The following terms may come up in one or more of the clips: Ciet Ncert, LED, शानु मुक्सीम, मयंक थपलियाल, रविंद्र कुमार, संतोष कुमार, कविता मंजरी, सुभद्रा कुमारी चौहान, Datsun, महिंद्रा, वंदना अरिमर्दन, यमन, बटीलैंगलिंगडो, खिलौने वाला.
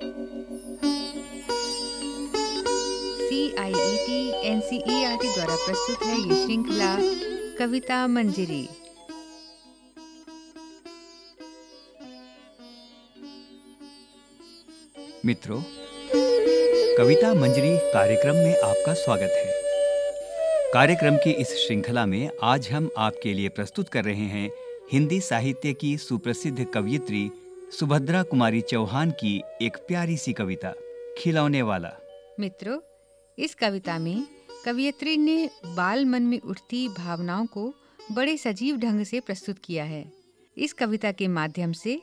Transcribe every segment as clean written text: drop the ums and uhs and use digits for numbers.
CIET NCERT के द्वारा प्रस्तुत है ये श्रृंखला कविता मंजरी। मित्रों, कविता मंजरी कार्यक्रम में आपका स्वागत है। कार्यक्रम की इस श्रृंखला में आज हम आपके लिए प्रस्तुत कर रहे हैं हिंदी साहित्य की सुप्रसिद्ध कवयित्री सुभद्रा कुमारी चौहान की एक प्यारी सी कविता खिलौने वाला। मित्रों, इस कविता में कवयित्री ने बाल मन में उठती भावनाओं को बड़े सजीव ढंग से प्रस्तुत किया है। इस कविता के माध्यम से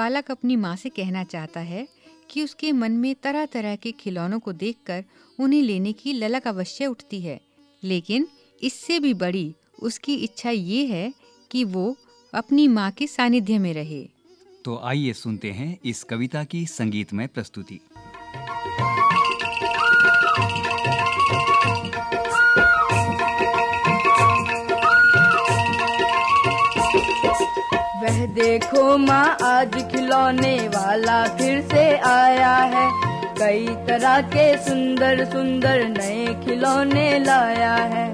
बालक अपनी माँ से कहना चाहता है कि उसके मन में तरह तरह के खिलौनों को देखकर उन्हें लेने की ललक अवश्य उठती है, लेकिन इससे भी बड़ी उसकी इच्छा ये है कि वो अपनी माँ के सानिध्य में रहे। तो आइए सुनते हैं इस कविता की संगीतमय प्रस्तुति। वह देखो माँ, आज खिलौने वाला फिर से आया है। कई तरह के सुंदर सुंदर नए खिलौने लाया है।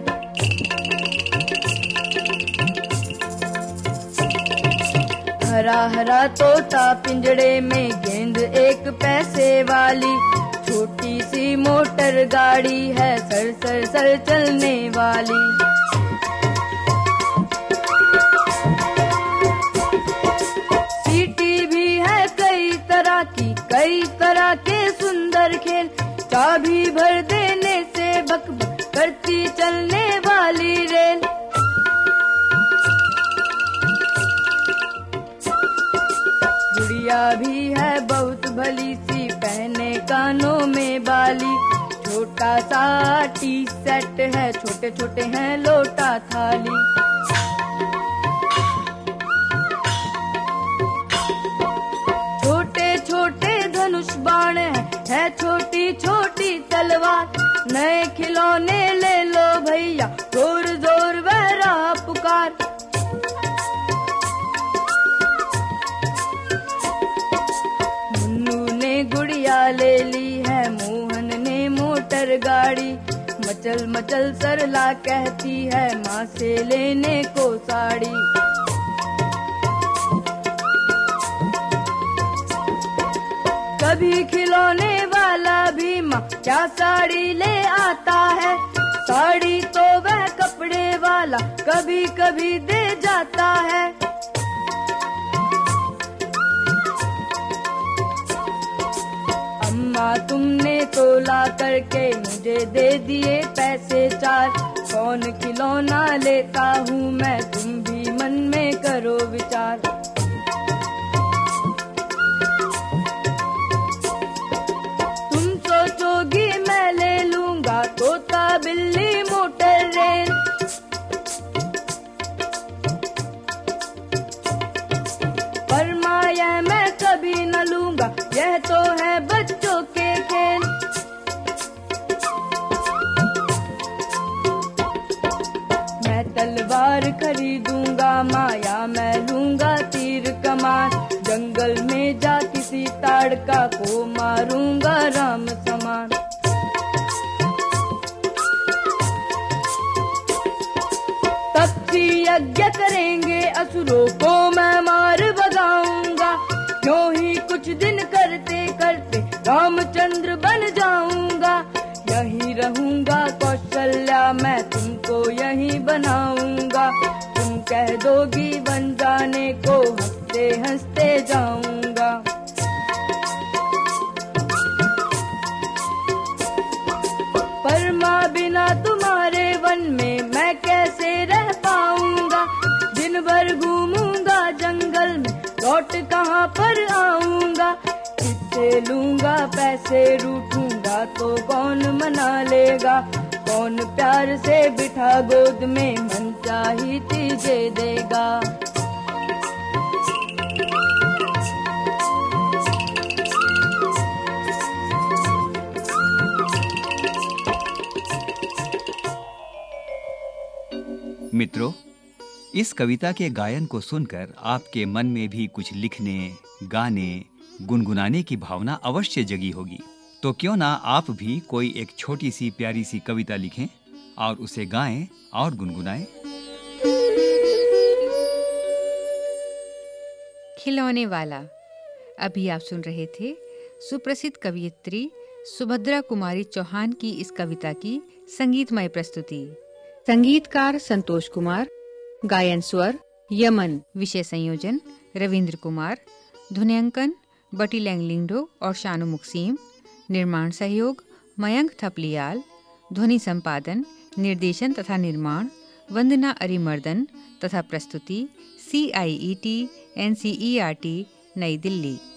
हरा हरा तोता पिंजरे में, गेंद एक पैसे वाली, छोटी सी मोटर गाड़ी है सर सर सर चलने वाली। सीटी भी है कई तरह की, कई तरह के सुंदर खेल, चाबी भर देने से बक बक करती चलने वाली रेल। गुड़िया भी है बहुत भली सी, पहने कानों में बाली, छोटा सा टी सेट है, छोटे छोटे हैं लोटा थाली। छोटे छोटे धनुष बाण है छोटी छोटी तलवार, नए खिलौने ले लो भैया, जोर जोर बह रहा पुकार। ले ली है मोहन ने मोटर गाड़ी, मचल मचल सरला कहती है माँ से लेने को साड़ी। कभी खिलौने वाला भी माँ क्या साड़ी ले आता है, साड़ी तो वह कपड़े वाला कभी कभी दे जाता है। माँ तुमने तोला करके मुझे दे दिए पैसे चार, कौन खिलौना लेता हूँ मैं, तुम भी मन में करो विचार। तुम सोचोगी मैं ले लूँगा तोता बिल्ली मोटर रेल, पर माँ यह मैं कभी न लूँगा, यह तो है बच्चों के खेल। मैं तलवार खरीदूंगा माया, मैं लूंगा तीर कमान, जंगल में जा किसी ताड़का को मारूंगा राम समान। तपसी यज्ञ करेंगे असुरों को मैं मार भगाऊंगा, यूं ही कुछ दिन करते करते रामचंद्र बन जाऊंगा। यहीं रहूंगा कौशल्या मैं, तुमको यहीं बनाऊंगा, तुम कह दोगी बन जाने को, हंसते हंसते जाऊंगा। पर माँ बिना तुम्हारे वन में मैं कैसे रह पाऊंगा, दिन भर घूमूंगा जंगल में, लौट कहाँ पर आऊंगा। किससे लूंगा पैसे, रूठूंगा तो कौन मना लेगा, कौन प्यार से बिठा गोद में मन चाही तुझे देगा। मित्रों, इस कविता के गायन को सुनकर आपके मन में भी कुछ लिखने, गाने गुनगुनाने की भावना अवश्य जगी होगी। तो क्यों ना आप भी कोई एक छोटी सी प्यारी सी कविता लिखें और उसे गाएं और गुनगुनाएं। खिलौने वाला। अभी आप सुन रहे थे सुप्रसिद्ध कवयित्री सुभद्रा कुमारी चौहान की इस कविता की संगीतमय प्रस्तुति। संगीतकार संतोष कुमार, गायन स्वर यमन, विषय संयोजन रविंद्र कुमार, ध्वनियांकन बटीलैंगलिंगडो और शानु मुक्सीम, निर्माण सहयोग मयंक थपलियाल, ध्वनि संपादन निर्देशन तथा निर्माण वंदना अरिमर्दन तथा प्रस्तुति CIET NCERT नई दिल्ली।